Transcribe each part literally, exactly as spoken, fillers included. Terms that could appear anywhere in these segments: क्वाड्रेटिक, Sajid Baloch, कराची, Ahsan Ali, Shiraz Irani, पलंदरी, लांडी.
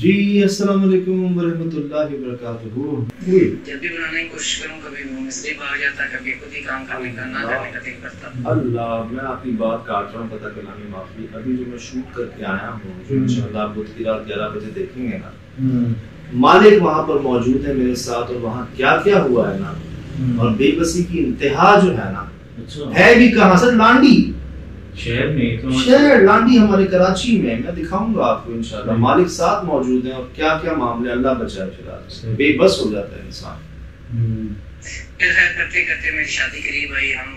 जी अस्सलाम वालेकुम वरहमतुल्लाहि वबरकातुहू। जब भी बनाने की कोशिश करूं कभी मुंह से बाहर जाता, कभी खुद ही काम करने का ना करने का दिल करता। अल्लाह, मैं आपकी बात काट रहा हूं, पता कलामी माफी। अभी जो मैं शूट करके आया हूं, जो इंशाल्लाह आप बुध की रात ग्यारह बजे देखेंगे ना, मालिक वहां पर मौजूद है मेरे साथ, और वहां क्या क्या हुआ है ना, और बेबसी की इंतहा जो है ना, है भी कहां से, लांडी शहर में, तो शहर लांडी हमारे कराची में। मैं दिखाऊंगा आपको इंशाल्लाह, मालिक साथ मौजूद हैं, और क्या क्या मामले, अल्लाह बचाए शिराज, बेबस हो जाता है इंसान। फिर करते करते मेरी शादी करीब आई। हम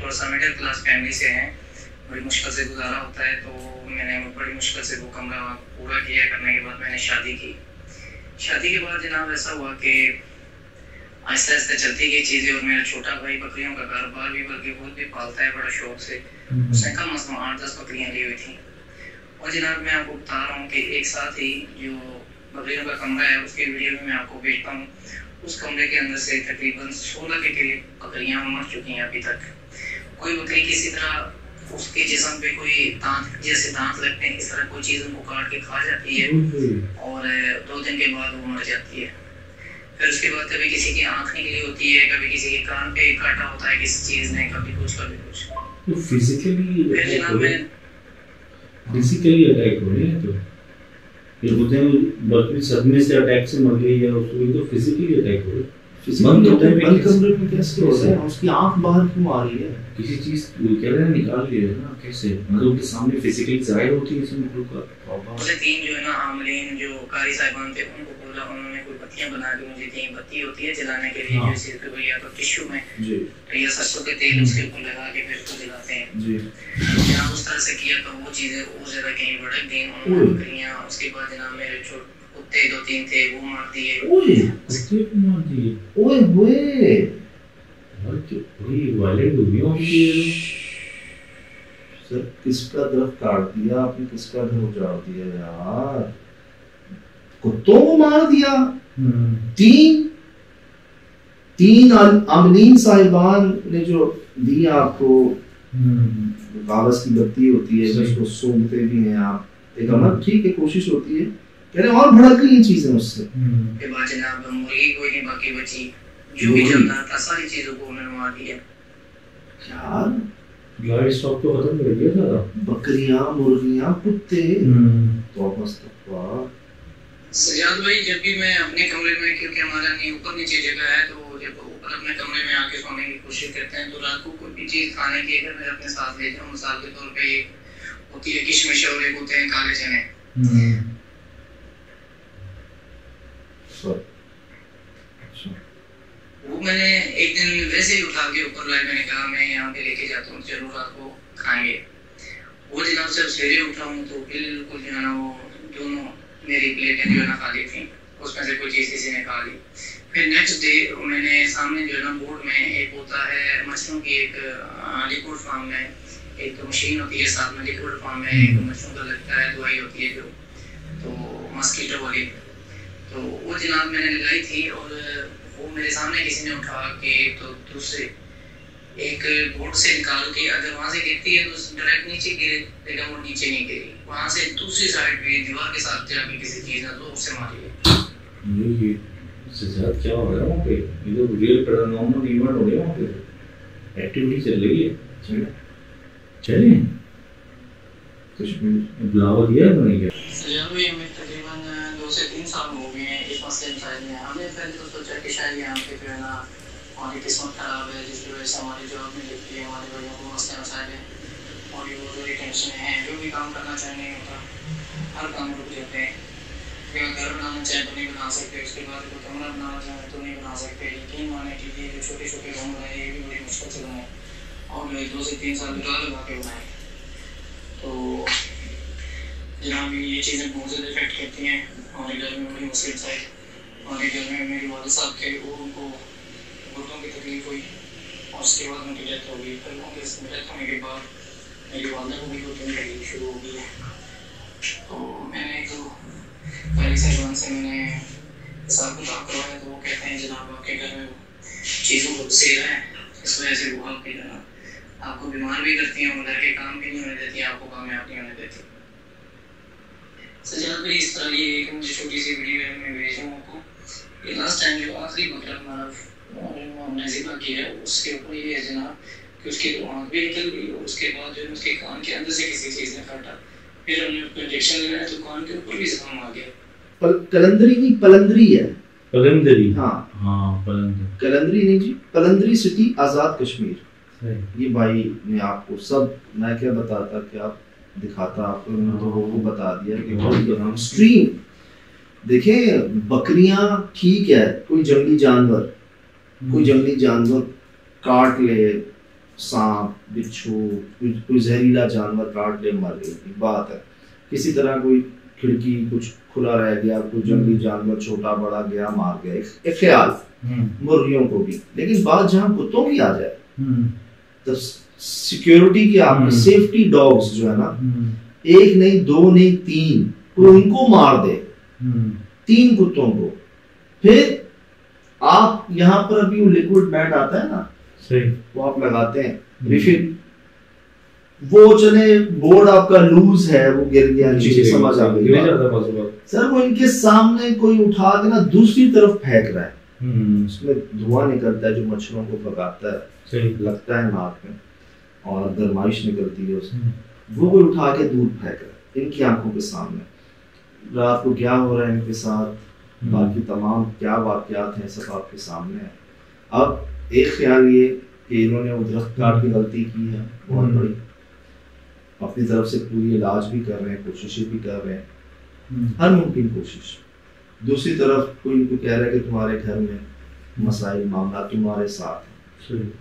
थोड़ा सा मिडिल क्लास फैमिली से हैं, बड़ी मुश्किल से गुजारा होता है, तो मैंने बड़ी मुश्किल से वो कमरा पूरा किया। करने के बाद मैंने शादी की। शादी के बाद जनाब ऐसा हुआ कि आहिस्ता आहिस्ता चलती गई चीजें, और मेरा छोटा भाई बकरियों का कारोबार भी, बल्कि वो भी पालता है बड़ा शौक से। उसने कम अज कम आठ दस बकरियाँ ली हुई थी। और जनाब मैं आपको बता रहा हूँ कि एक साथ ही जो बकरियों का कमरा है, उसके वीडियो भी मैं आपको भेजता हूँ। उस कमरे के अंदर से तकरीबन सोलह के करीब बकरियाँ मर चुकी हैं अभी तक। कोई बकरी किसी तरह उसके जिसम पे कोई दांत जैसे दांत लगते हैं, इस तरह कोई चीज़ उनको काट के खा जाती है, और दो दिन के बाद वो मर जाती है। फिर उसके बाद कभी किसी की आंख निकली होती है, कभी किसी के कान पे काटा होता है किसी चीज ने, कभी कुछ कभी कुछ। तो फिजिकली फिजिकली अटैक हो रहे हैं, तो ये बोलते हैं बकरी सदमे से अटैक से मर गई है, उसको तो फिजिकली अटैक हो रहा है। बंद बंद कमरे में कैसे हो रहा है, उसकी आंख बाहर क्यों आ रही है, किसी चीज कह रहे हैं निकाल रही है ना, कैसे मतलब उनके सामने फिजिकली जाहिर होती है। इसमें तीन जो है ना आमलीन जो कारी साहिबान थे, उनको बोला, उन्होंने कोई बत्तियां बना के मुझे दी। बत्ती होती है जलाने के लिए, जैसे कोई या तो टिश्यू में या सरसों के तेल उसके ऊपर लगा के फिर उसको जलाते हैं। जहाँ उस तरह से किया तो वो चीजें और ज्यादा कहीं भड़क गई। उसके बाद जनाब मेरे छोटे कुत्ते दो तीन थे, वो मार दिए। ओए कुत्ते को मार दिए, ओए होए और जो कोई वाले दुनिया के सर, किसका दरख्त काट दिया आपने, किसका घर उजाड़ दिया यार, कुत्तों को मार दिया। तीन तीन अमलीन साहिबान ने जो दिया आपको, कागज की बत्ती होती है, उसको सूंघते भी हैं आप, एक अलग ठीक है कोशिश होती है, और भड़क गई चीजें उससे। के बाद जनाब मुर्गी कोई नहीं बाकी बची, जो भी जमदार था सारी चीजों को उन्होंने मार दिया। यार यार स्टॉक तो खत्म कर दिया था, बकरियां मुर्गियां कुत्ते। तो अस्तगफुरुल्लाह। सजाद भाई जब भी मैं अपने कमरे में, क्योंकि हमारा नहीं ऊपर नीचे जगह है, तो जब ऊपर अपने कमरे में आके सोने की कोशिश करते हैं, तो रात को कोई भी चीज खाने की अगर मैं अपने साथ ले जाऊँ, मिसाल के तौर पर होती है किशमिश और एक होते हैं काले चने, वो मैंने एक दिन वैसे ही उठा के ऊपर लाए। मैंने कहा मैं यहाँ पे लेके जाता हूँ, चलो रात को खाएंगे। वो जनाब जब सवेरे उठा हूँ तो बिल्कुल जो है ना वो दोनों मेरी प्लेटें जो है ना खाली थी, उसमें से कोई चीज़ किसी ने खा ली। फिर नेक्स्ट डे मैंने सामने जो है ना बोर्ड में एक होता है मछलियों की एक लिक्विड फार्म में एक मशीन होती है, साथ में लिक्विड फार्म में एक मछलियों का लगता है दवाई होती है जो तो मस्कीटो वाली, तो वो जनाब मैंने लगाई थी। और वो मेरे सामने किसी ने उठा के तो दूसरे एक बोर्ड से निकाल के, अगर वहाँ से गिरती है तो डायरेक्ट नीचे गिरे, लेकिन वो नीचे नहीं गिरी, वहाँ से दूसरी साइड पे दीवार के साथ जाके किसी चीज़ ने तो उससे मारी है। ये सजाद क्या हो रहा है वहाँ पे, ये तो रियल पैरानॉर्मल इवेंट हो गया, वहाँ पे एक्टिविटी चल रही है। चले कुछ बुलावा दिया तो नहीं गया, उसे तीन साल हो गए हैं इस मसले में शायद में। हमने पहले तो सोचा कि शायद यहाँ पे जो है ना हमारी किस्मत ख़राब है, जिसकी वजह से हमारी जॉब नहीं लगती है, हमारे बड़े को मसले मसाइल हैं, और ये वो टेंशन है, जो भी काम करना चाहे नहीं होता, हर काम रुक जाते हैं। घर बनाना चाहे तो नहीं बना सकते, उसके बाद कोई कमरा बनाना चाहे तो नहीं बना सकते। यकीन माने कि ये जो छोटे छोटे काम बनाए ये भी बड़ी मुश्किल से बनाए, और मेरे दो से तीन साल बुरा लगा के बनाए। तो जनाब ये चीज़ें बहुत ज़्यादा इफेक्ट करती हैं हमारे घर में, बड़ी मुश्किल से हमारे घर में मेरे वाले साहब के वो उनको गुर्दों की तकलीफ हुई, और उसके बाद उनकी डेथ हो गई। फिर उनके डेथ होने के बाद मेरी वालदा को भी गुर्दों की तकलीफ शुरू हो गई है। तो मैंने जो पहले साहबान से मैंने हिसाब किताब करवाया, तो वो कहते हैं जनाब आपके घर में चीज़ों को सेल है, इस वजह से वो आपके जनाब आपको बीमार भी करती हैं, और घर के काम भी नहीं होने देती, आपको कामयाब नहीं होने देती। सजाद भाई इस तरह ये एक मुझे छोटी सी वीडियो है, मैं भेज रहा हूँ आपको। ये लास्ट टाइम जो आखिरी बकरा हमारा नजीबा किया है उसके ऊपर ये है जनाब कि उसकी तो आँख भी निकल गई और उसके बाद जो है उसके कान के अंदर से किसी चीज़ ने काटा, फिर हमने उसको इंजेक्शन लगाया तो कान के ऊपर भी जख्म आ गया। कलंदरी नहीं पलंदरी है, पलंदरी। हाँ हाँ पलंदरी, कलंदरी नहीं जी, पलंदरी सिटी आज़ाद कश्मीर। ये भाई ने आपको सब मैं क्या बताता कि आप दिखाता, आपको लोगों को बता दिया कि भाई हम स्ट्रीम देखें। बकरियां ठीक है, कोई जंगली जानवर कोई जंगली जानवर काट ले, सांप बिच्छू कोई जहरीला जानवर काट ले मर गई बात है, किसी तरह कोई खिड़की कुछ खुला रह गया, कुछ जंगली जानवर छोटा बड़ा गया मार गया, एक ख्याल मुर्गियों को भी। लेकिन बात जहाँ कुत्तों की आ जाए तो सिक्योरिटी के आपके सेफ्टी डॉग्स जो है ना, एक नहीं दो नहीं तीन, कोई उनको मार दे तीन कुत्तों को, फिर आप यहाँ पर अभी वो लिक्विड मैट आता है ना, सही वो आप लगाते हैं रिफिल, वो चले बोर्ड आपका लूज है वो गिर गया नीचे, समझ आ गया सर, वो इनके सामने कोई उठा के ना दूसरी तरफ फेंक रहा है, उसमें धुआं निकलता है जो मच्छरों को पकाता है, लगता है नाक में और गर्माइश निकलती है उसमें, वो कोई उठा के दूर फेंक रहा है इनकी आंखों के सामने। रात को क्या हो रहा है इनके साथ, बाकी तमाम क्या वाकयात हैं सब आपके सामने है। अब एक ख्याल ये कि इन्होंने वो दरख्त काट की गलती की है बहुत बड़ी, अपनी तरफ से पूरी इलाज भी कर रहे हैं, कोशिशें भी कर रहे हैं, हर मुमकिन कोशिश। दूसरी तरफ कोई इनको कह रहा है कि तुम्हारे घर में मसाइल मामला तुम्हारे साथ है।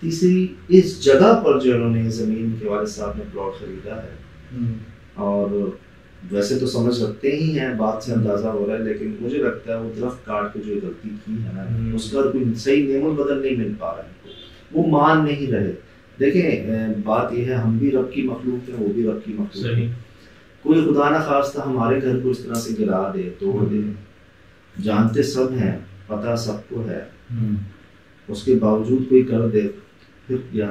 तीसरी इस जगह पर जो इन्होंने जमीन के वाले साहब ने प्लॉट खरीदा है और वैसे तो समझ रखते ही हैं, बात से अंदाजा हो रहा है, लेकिन मुझे लगता है वो दरख्त काट के जो गलती की है ना उसका कोई सही नेमल बदल नहीं मिल पा रहा है, वो मान नहीं रहे। देखें बात यह है, हम भी रब की मखलूक है, वो भी रब की मखलूक है, कोई खुदा ना खास्ता हमारे घर को इस तरह से गिरा दे तोड़ दे, जानते सब हैं, पता सबको है, उसके बावजूद कोई कर दे फिर क्या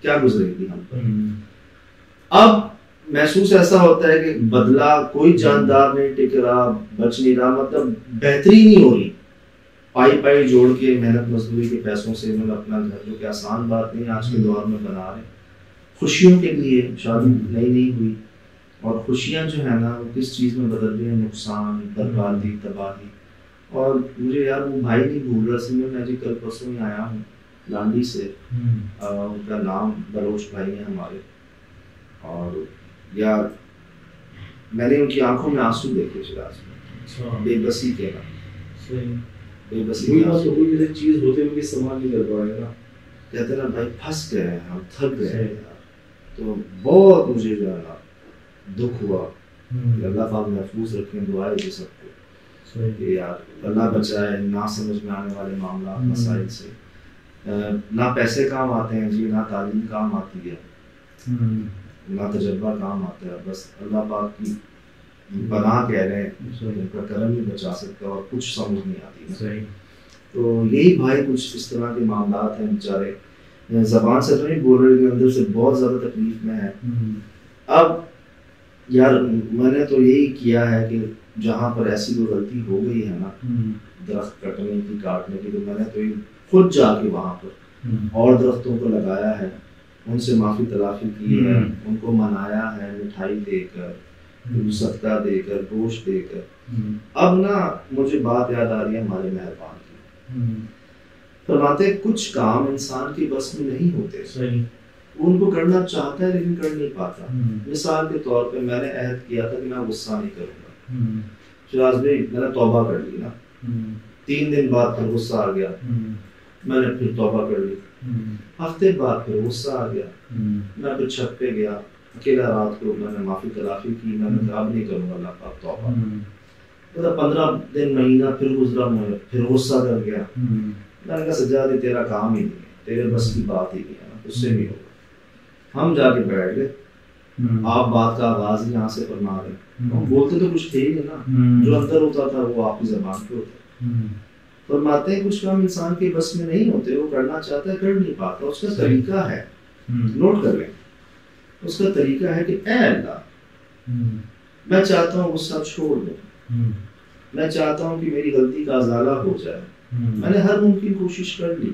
क्या गुजरेगी हम पर। अब महसूस ऐसा होता है कि बदला कोई जानदार नहीं टिक रहा, बच नहीं रहा, मतलब बेहतरी नहीं हो रही। पाई पाई जोड़ के मेहनत मजदूरी के पैसों से इन्होंने अपना घर, जो कि आसान बात नहीं आज के दौर में, बना रहे खुशियों के लिए। शादी नई नई हुई और खुशियाँ जो है ना वो किस चीज़ में बदल रही है, नुकसान बर्बादी तबाही। और मुझे यार वो भाई नहीं भूल रहा, सिंह मैं जी कल परसों ही आया हूँ लांडी से, आ, उनका नाम बलोच भाई है हमारे, और यार मैंने उनकी आंखों में आंसू देखे शिराज में, बेबसी के ना बेबसी चीज़ होते हुए इस्तेमाल नहीं कर पाएगा, कहते ना भाई फंस गए हैं हम, थक गए हैं यार। तो बहुत मुझे जो है ना दुख हुआ, अल्लाह पाक महफूज रखें, दुआएं दे सबको कि यार अल्लाह बचाए ना समझ में आने वाले मामला मसाइल से। ना पैसे काम आते हैं जी, ना तालीम काम आती है, ना तजर्बा काम आता है, बस अल्लाह पाक की बना कह रहे हैं, उनका करम ही बचा सकता है और कुछ समझ नहीं आती। तो यही भाई कुछ इस तरह के मामला हैं, बेचारे जबान से तो नहीं बोल रहे लेकिन अंदर से बहुत ज़्यादा तकलीफ में है। अब यार मैंने तो यही किया है कि जहाँ पर ऐसी वो गलती हो गई है ना दरख्त कटने की काटने की, तो मैंने तो खुद जाके वहाँ पर और दरख्तों को लगाया है, उनसे माफ़ी तलाफी की है, उनको मनाया है मिठाई देकर, सदका देकर, गोश्त देकर। अब ना मुझे बात याद आ रही है हमारे मेहरबान की, फरमाते कुछ काम इंसान की बस में नहीं होते, सही उनको करना चाहता है लेकिन कर नहीं पाता। मिसाल के तौर पे मैंने अहद किया था कि मैं गुस्सा नहीं करूंगा शिराज भाई, मैंने तौबा कर ली ना, तीन दिन बाद फिर गुस्सा आ गया, मैंने फिर तौबा कर ली, हफ्ते बाद फिर गुस्सा आ गया, मैं फिर छत पे गया अकेला रात को, मैंने माफी तलाफी की, मैंने कहा अब नहीं करूंगा अल्लाह पाक तौबा, मतलब पंद्रह दिन महीना फिर गुजरा, मैं फिर गुस्सा कर गया, मैंने कहा सज्जाद तेरा काम ही नहीं है, तेरे बस की बात ही नहीं है ना, उससे नहीं होगा। हम जाके बैठ गए, आप बात का आगाज यहाँ से फरमा रहे, हम बोलते तो कुछ थे ही ना, जो अंदर होता था वो आपकी जबान पे होता। फरमाते हैं कुछ काम इंसान के बस में नहीं होते, वो करना चाहता है कर नहीं पाता, उसका तरीका है, नोट कर लें, उसका तरीका है कि ऐ अल्लाह मैं चाहता हूँ गुस्सा छोड़ दें, मैं चाहता हूँ कि मेरी गलती का अजाला हो जाए। मैंने हर मुमकिन कोशिश कर ली,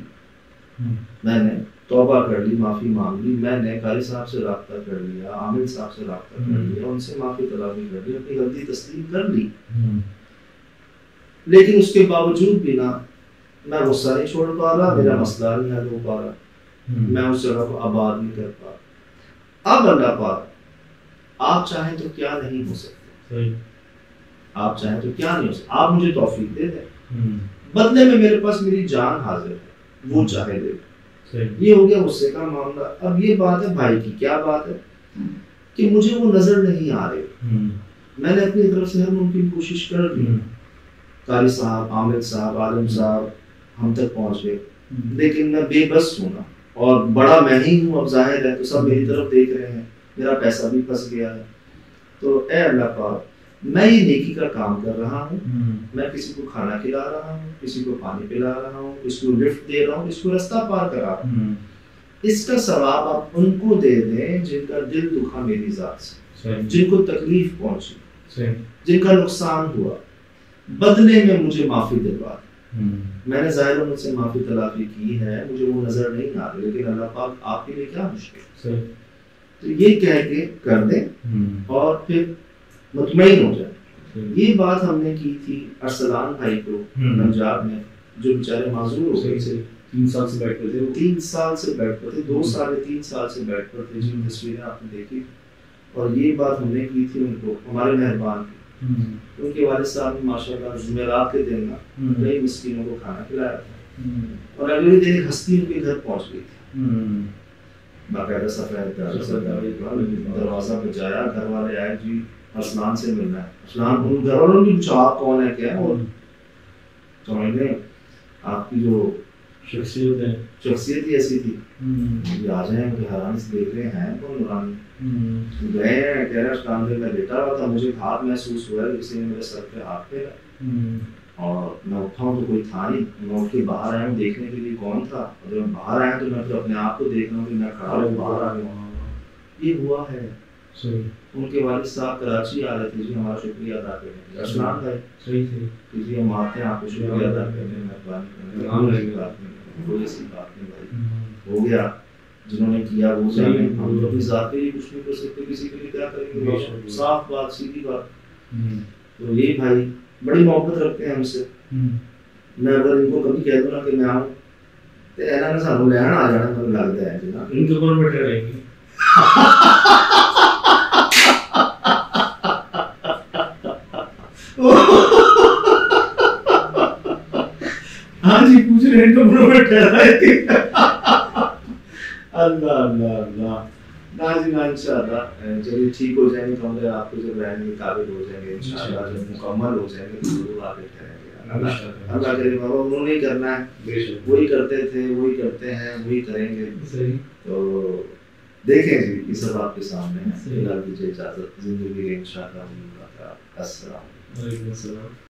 मैंने तौबा कर ली, माफ़ी मांग ली, मैंने कारी साहब से रब्ता कर लिया, आमिर साहब से रब्ता कर लिया, उनसे माफ़ी तलाबी कर ली, अपनी गलती तस्लीम कर ली, लेकिन उसके बावजूद भी ना मैं गुस्सा नहीं छोड़ पा रहा, मेरा मसला नहीं हल हो पा रहा, मैं उस जगह को आबाद नहीं कर पा रहा। अब अल्लाह पाक आप चाहें तो क्या नहीं हो सकते, आप चाहें तो क्या नहीं हो सकते। आप मुझे तौफीक दे दें, बदले में मेरे पास मेरी जान हाजिर है, वो चाहे दे। ये हो गया गुस्से का मामला। अब ये बात है भाई की, क्या बात है कि मुझे वो नजर नहीं आ रहे, मैंने अपनी तरफ से हर मुमकिन कोशिश कर ली, कारी साहब, आमिर साहब, आलम साहब हम तक पहुंच गए, लेकिन मैं बेबस हूँ ना, और बड़ा मैं ही हूँ, अब जाहिर है तो सब मेरी तरफ देख रहे हैं, मेरा पैसा भी फंस गया है। तो ए अल्लाह पाक, मैं ये नेकी का काम कर रहा हूँ, मैं किसी को खाना खिला रहा हूँ, किसी को पानी पिला रहा हूँ, इसको लिफ्ट दे रहा हूँ, इसको रास्ता पार करा रहा हूँ, इसका सवाब आप उनको दे दें जिनका दिल दुखा मेरी जात से, जिनको तकलीफ पहुंची, जिनका नुकसान हुआ, बदले में मुझे माफी दिलवा। मैंने जाहिर मुझसे माफी तलाफी की है, मुझे वो नजर नहीं आ रही, लेकिन अल्लाह पाक आपके लिए क्या मुश्किल। तो ये कह के कर दें और फिर मुतमईन हो जाए। ये बात हमने की थी अरसलान भाई को पंजाब में, जो बेचारे माजूर हो गए थे, तीन साल से बैठ पर थे, तीन साल से बैठ पर थे, दो साल या तीन साल से बैठ पर थे, जिन तस्वीरें आपने देखी। और ये बात हमने की थी उनको, हमारे मेहरबान की, उनके वालिद साहब ने माशाल्लाह जुमेरात के दिन ना कई मिस्किनों को खाना खिलाया था, और अगले दिन हस्ती उनके घर पहुँच गई थी, बाकायदा सफेद दरवाजा बजाया, घर वाले आए, जी असलान से मिलना है, असलान उन घरों में आप कौन है क्या, और समझने आपकी जो शख्सियत है, शख्सियत ही ऐसी थी, ये आ जाए उनके हैरान से देख रहे हैं कौन नूरानी गए हैं, कह रहे असलान में मैं लेटा रहा था, मुझे हाथ महसूस हुआ है, किसी ने मेरे सर पे हाथ फेरा, और मैं उठाऊँ तो कोई था नहीं, मैं उठ के बाहर आया हूँ देखने के लिए कौन था, और जब मैं बाहर आया तो मैं फिर अपने आप को देख रहा हूँ कि मैं खड़ा हूँ, बाहर आ गया। ये हुआ है। उनके वालिद साहब कराची आ रहे थे, जी हमारा शुक्रिया अदा करें, असलाम भाई सही थे कि जी हम आते हैं आपको शुक्रिया अदा करें, मेहरबानी करें, कोई ऐसी बात नहीं भाई, हो गया जिन्होंने किया वो जाने, हम अपनी जात के लिए कुछ नहीं कर सकते, किसी के लिए क्या करेंगे, साफ बात सीधी बात। तो ये भाई बड़ी मोहब्बत रखते हैं हमसे, मैं अगर इनको कभी कह दूँ ना कि मैं आऊँ तो इन्हों ने सानू लैन आ जाना, मैं लगता है ना इनके कोल बैठे रहेंगे। हाँ जी पूछ रहे हैं तो अल्लाह अल्लाह अल्लाह ना जी ना, इंशाल्लाह चलिए ठीक हो जाएंगे, कमरे आपको जब रहने के काबिल हो जाएंगे, इंशाल्लाह जब मुकम्मल हो जाएंगे तो जरूर आगे करेंगे। अल्लाह करे बाबा, उन्होंने ही करना है, वही करते थे, वही करते हैं, वही करेंगे। तो देखें जी ये सब आपके सामने है, फिलहाल दीजिए इजाज़त, ज़िंदगी इंशाल्लाह। अस्सलाम वालेकुम।